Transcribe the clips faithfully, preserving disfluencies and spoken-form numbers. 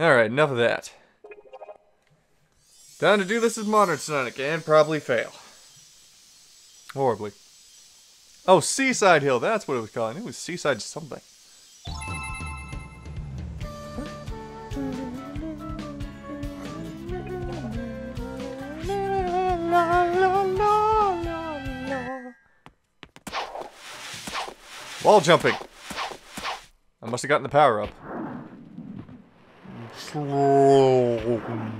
Alright, enough of that. Time to do this as modern Sonic and probably fail. Horribly. Oh, Seaside Hill, that's what it was called. It was Seaside something. Wall jumping! I must have gotten the power up. Jumping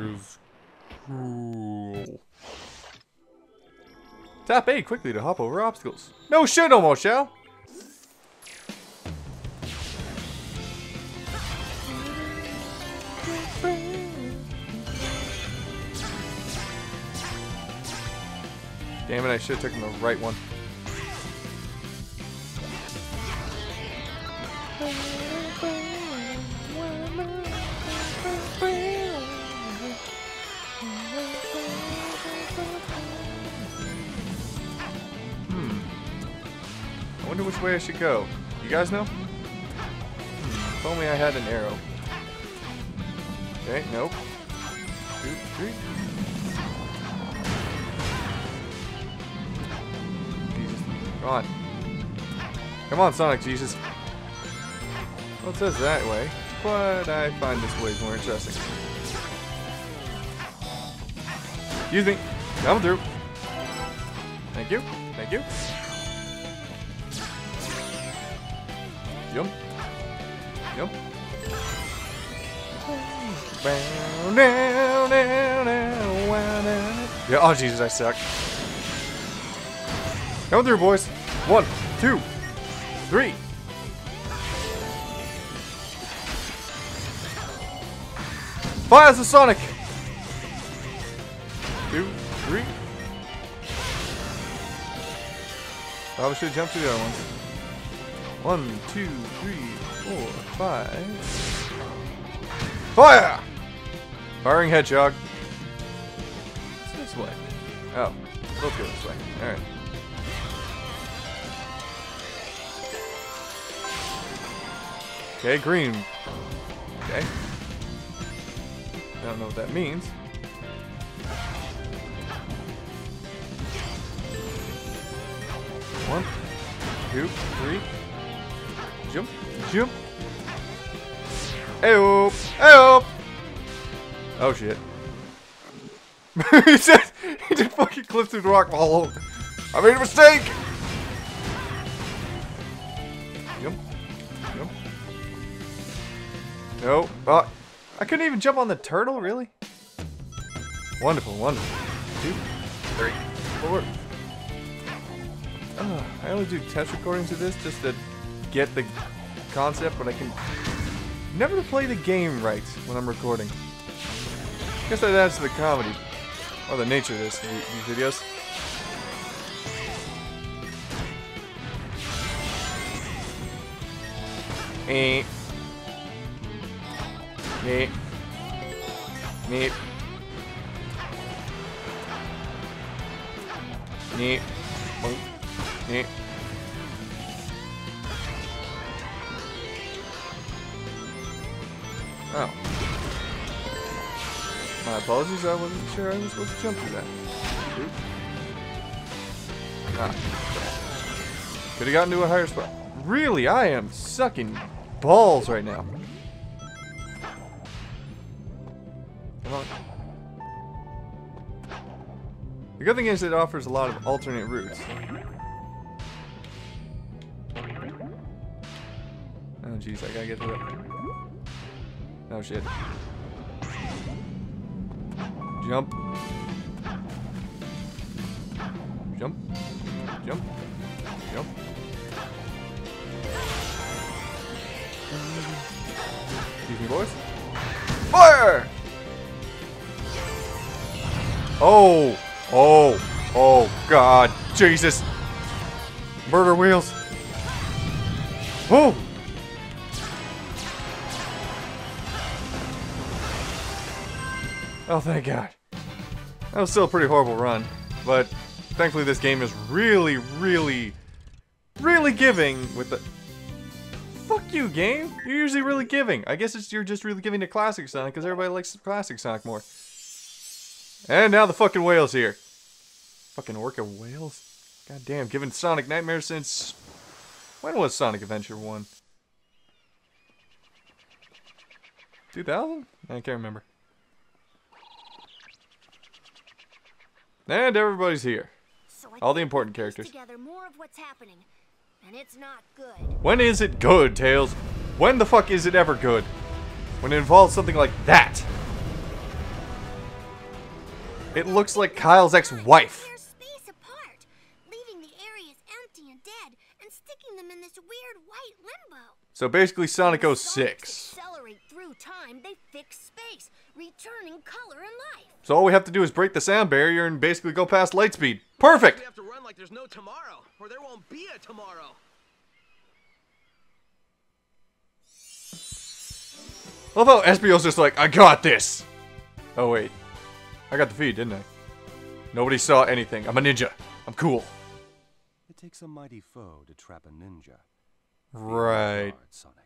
is cool. Tap A quickly to hop over obstacles. No shit, almost shall. Damn it, I should have taken the right one. Hmm. I wonder which way I should go. You guys know? Hmm. If only I had an arrow. Okay, nope. Two, three. Come on. Come on, Sonic Jesus. Well, it says that way, but I find this way more interesting. Excuse me. Coming through. Thank you. Thank you. Jump. Jump. Yeah, oh, Jesus, I suck. Come through, boys. One, two, three. Fires the Sonic. Two, three. Probably should jump to the other one. One, two, three, four, five. Fire! Firing hedgehog. It's this way. Oh, let's go this way. All right. Okay, green. Okay. I don't know what that means. One, two, three. Jump, jump. Ayo, ayo. Oh shit. he just, he just fucking clipped through the rock wall. I made a mistake. Jump, jump. No, uh, I couldn't even jump on the turtle, really? Wonderful, wonderful. Two, three, four. Uh, I only do test recordings of this just to get the concept, but I can never play the game right when I'm recording. Guess that adds to the comedy, or the nature of this, these videos. Eh. Meep. Meep. Meep. Boop. Meep. Oh. My apologies, I wasn't sure I was supposed to jump through that. Boop. Ah. Could have gotten to a higher spot. Really, I am sucking balls right now. The good thing is it offers a lot of alternate routes. Oh jeez, I gotta get to that. Oh shit. Jump. Jump. Jump. Jump. Excuse me, boys. Fire! Oh! Oh, oh, God, Jesus. Murder wheels. Oh. Oh, thank God. That was still a pretty horrible run, but thankfully this game is really, really, Really giving with the... Fuck you, game. You're usually really giving. I guess it's you're just really giving to Classic Sonic because everybody likes Classic Sonic more. And now the fucking whale's here. Fucking orca whales. God damn, giving Sonic nightmares since... When was Sonic Adventure one? two thousand? I can't remember. And everybody's here. All the important characters. More of what's happening, and it's not good. When is it good, Tails? When the fuck is it ever good? When it involves something like that. It looks like Kyle's ex-wife. They're space apart, leaving the areas empty and dead, and sticking them in this weird white limbo. So basically, Sonic oh six. Accelerate through time, they fix space, returning color and life. So all we have to do is break the sound barrier and basically go past light speed. Perfect. We have to run like there's no tomorrow, or there won't be a tomorrow. Although Espio's just like, I got this. Oh wait, I got the feed, didn't I? Nobody saw anything. I'm a ninja. I'm cool. It takes a mighty foe to trap a ninja. Right. Sonic.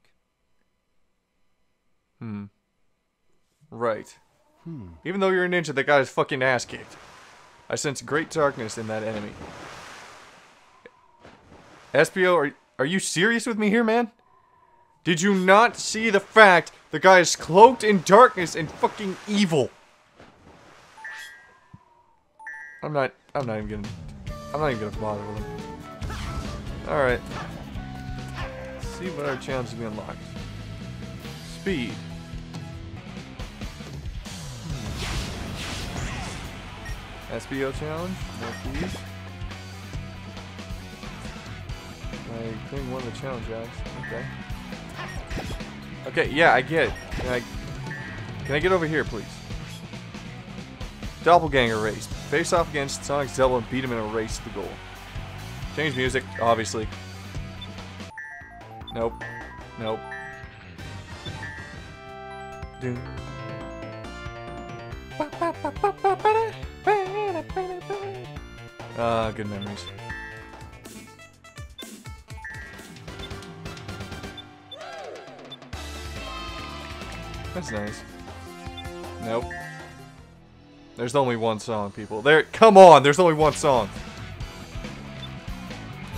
Hmm. Right. Hmm. Even though you're a ninja, that got his fucking ass kicked. I sense great darkness in that enemy. Espio, are, are you serious with me here, man? Did you not see the fact the guy is cloaked in darkness and fucking evil? I'm not, I'm not even gonna, I'm not even gonna bother with him. Alright. See what our challenges we unlocked. Speed. Hmm. S B O challenge. No keys. I cleaned one of the challenge guys. Okay. Okay. Yeah, I get it. Can I, can I get over here, please? Doppelganger race. Face off against Sonic's double and beat him in a race to the goal. Change music, obviously. Nope. Nope. Dude. Ah, uh, good memories. That's nice. Nope. There's only one song, people. There, come on, there's only one song.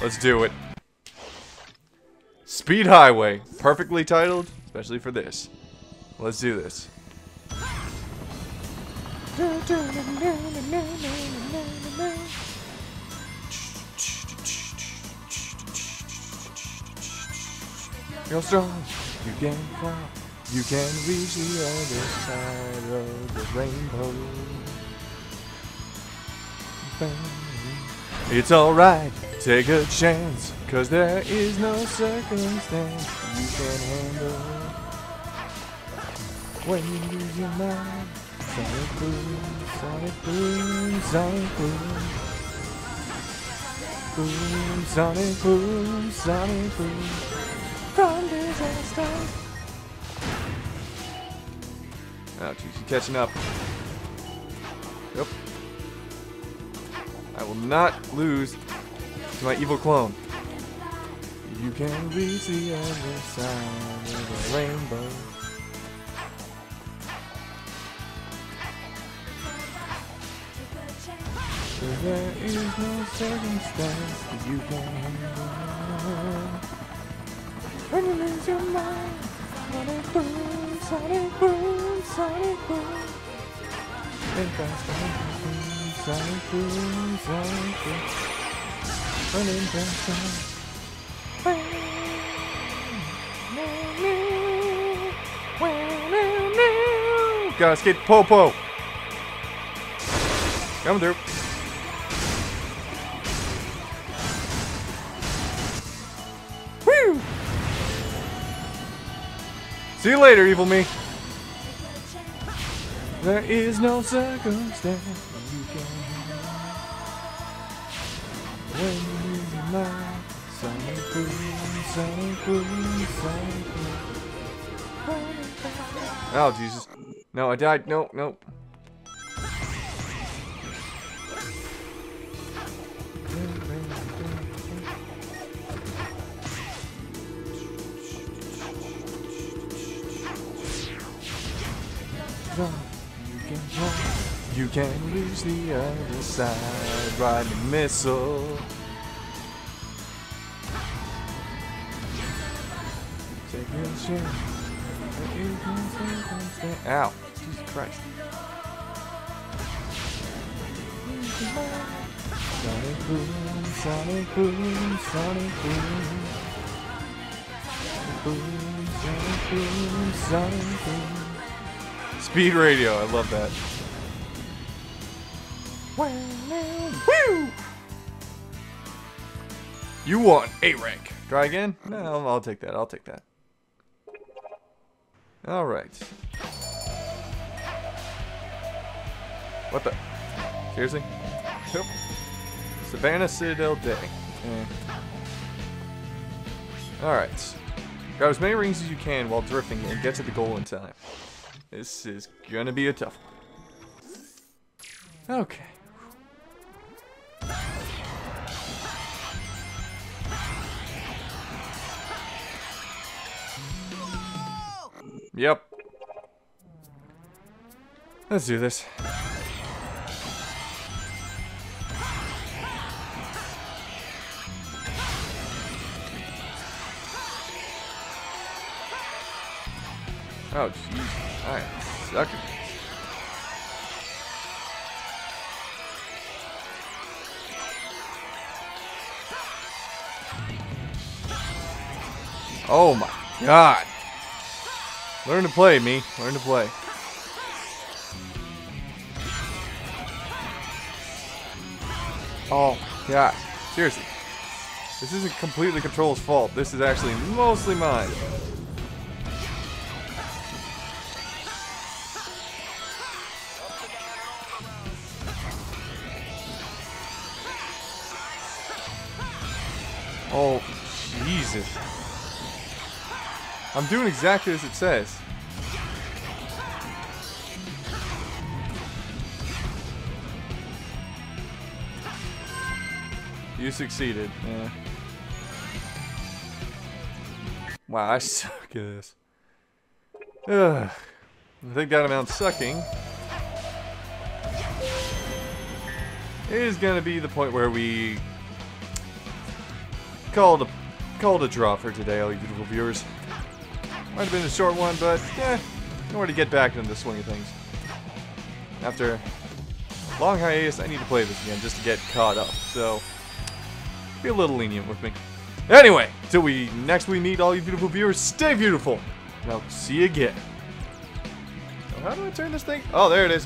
Let's do it. Speed Highway, perfectly titled, especially for this. Let's do this. You're strong, you can fly, you can reach the other side of the rainbow. It's alright, take a chance, cause there is no circumstance you can handle. When you lose your mind, Sonic Boom, Sonic Boom, Sonic Boom. Boom, Sonic Boom, Sonic Boom. From disaster. Oh, geez, you're catching up. Yep. I will not lose to my evil clone. You can reach the other side of the rainbow. There is no circumstance that you can handle. When you lose your mind, Sonic Boom, Sonic Boom, Sonic Boom. Think fast, Sonic Boom. Sonic Boom, Sonic Boom, running past time. Gotta skate Popo. Come through. Woo! See you later, evil me. There is no circumstance. When you lose your mind, Sonic Boom, Sonic Boom, Sonic Boom. Oh, Jesus. No, I died. No, no. run, you can run, you can reach the other side. Riding missile. Take a shit. Ow! Jesus Christ. Sonic Boom, Sonic Boom, Sonic Boom. Sonic Boom, Sonic Boom, Sonic Boom. Speed radio, I love that. Woo! You want A rank. Try again? No, I'll take that. I'll take that. Alright. What the? Seriously? Nope. Savannah Citadel Day. Okay. Alright. Grab as many rings as you can while drifting and get to the goal in time. This is gonna be a tough one. Okay. Whoa! Yep. Let's do this. Oh, jeez. I am sucking this. Oh my god. Learn to play, me. Learn to play. Oh my god. Seriously. This isn't completely Control's fault. This is actually mostly mine. Oh, Jesus. I'm doing exactly as it says. You succeeded. Yeah. Wow, I suck at this. Ugh. I think that amount sucking is gonna be the point where we Called a, called a draw for today, all you beautiful viewers. Might have been a short one, but eh, nowhere to get back into the swing of things. After a long hiatus, I need to play this again just to get caught up, so be a little lenient with me. Anyway, till we next we meet, all you beautiful viewers, stay beautiful, and I'll see you again. So how do I turn this thing? Oh, there it is.